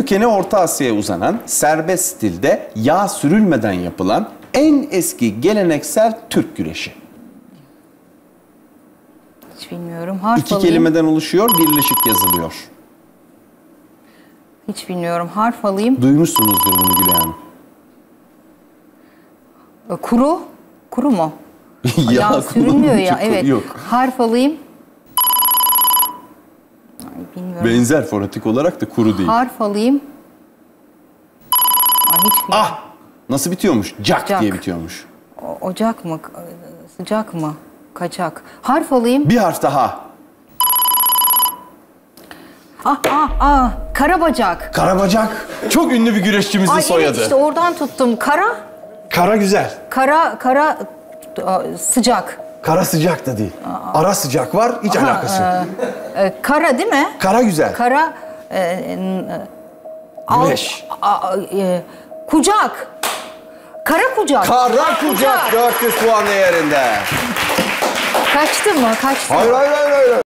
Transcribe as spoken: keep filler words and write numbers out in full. kökeni Orta Asya'ya uzanan, serbest stilde yağ sürülmeden yapılan en eski geleneksel Türk güreşi. Hiç bilmiyorum. Harf İki alayım. kelimeden oluşuyor, birleşik yazılıyor. Hiç bilmiyorum. Harf alayım. Duymuşsunuzdur bunu Gülay Hanım. Kuru. Kuru mu? ya, ya sürülüyor ya. Evet. Yok. Harf alayım. Bilmiyorum. Benzer fonetik olarak da kuru değil. Harf alayım. Ay, hiç ah! Nasıl bitiyormuş? Cak, Cak. diye bitiyormuş. O, ocak mı? Sıcak mı? Kaçak. Harf alayım. Bir harf daha. Ah ah ah! Karabacak. Karabacak. Çok ünlü bir güreşçimizin Ay, soyadı. Evet, işte oradan tuttum. Kara? Kara güzel. Kara, kara sıcak. Kara sıcak da değil. Aa, Ara sıcak var, hiç aha, alakası yok. E, e, kara değil mi? Kara güzel. Kara... E, e, al, Güneş. A, e, kucak. Kara kucak. Kara, kara kucak. kucak. dört yüz puan değerinde. Kaçtı mı? Kaçtı hayır, mı? Hayır, hayır, hayır.